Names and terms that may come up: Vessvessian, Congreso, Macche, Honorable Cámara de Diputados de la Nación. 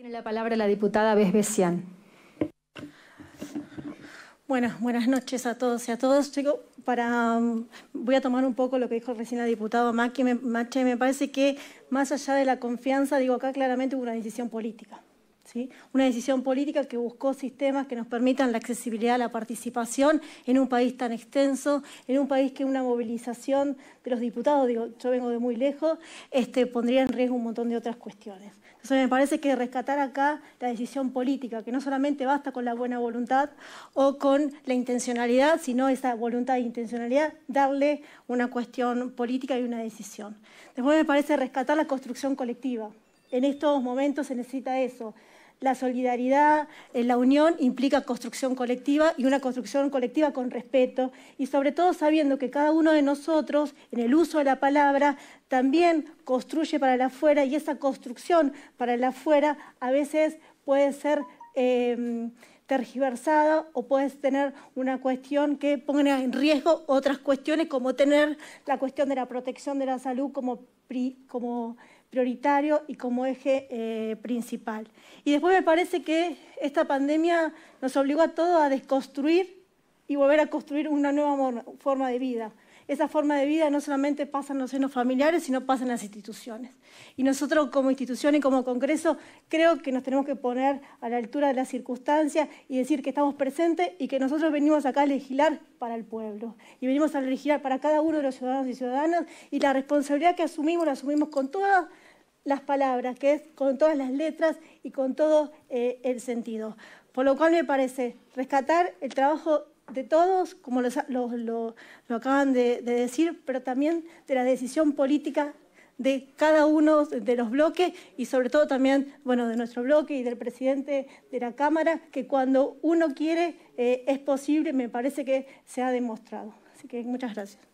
Tiene la palabra la diputada Vessvessian. Buenas noches a todos y a todas. Voy a tomar un poco lo que dijo recién la diputada Macche. Me parece que más allá de la confianza, acá claramente hubo una decisión política. ¿Sí? Una decisión política que buscó sistemas que nos permitan la accesibilidad a la participación en un país tan extenso, en un país que una movilización de los diputados, yo vengo de muy lejos, pondría en riesgo un montón de otras cuestiones. Entonces me parece que rescatar acá la decisión política, que no solamente basta con la buena voluntad o con la intencionalidad, sino esa voluntad e intencionalidad, darle una cuestión política y una decisión. Después me parece rescatar la construcción colectiva. En estos momentos se necesita eso. La solidaridad, la unión implica construcción colectiva y una construcción colectiva con respeto y sobre todo sabiendo que cada uno de nosotros, en el uso de la palabra, también construye para el afuera y esa construcción para el afuera a veces puede ser tergiversada o puedes tener una cuestión que ponga en riesgo otras cuestiones como tener la cuestión de la protección de la salud como prioritario y como eje principal. Y después me parece que esta pandemia nos obligó a todos a desconstruir y volver a construir una nueva forma de vida. Esa forma de vida no solamente pasa en los senos familiares, sino pasa en las instituciones. Y nosotros como institución y como Congreso creo que nos tenemos que poner a la altura de las circunstancias y decir que estamos presentes y que nosotros venimos acá a legislar para el pueblo. Y venimos a legislar para cada uno de los ciudadanos y ciudadanas y la responsabilidad que asumimos la asumimos con todas las palabras, que es con todas las letras y con todo el sentido. Por lo cual me parece rescatar el trabajo de todos, como lo acaban de decir, pero también de la decisión política de cada uno de los bloques y sobre todo también de nuestro bloque y del presidente de la Cámara, que cuando uno quiere es posible, me parece que se ha demostrado. Así que muchas gracias.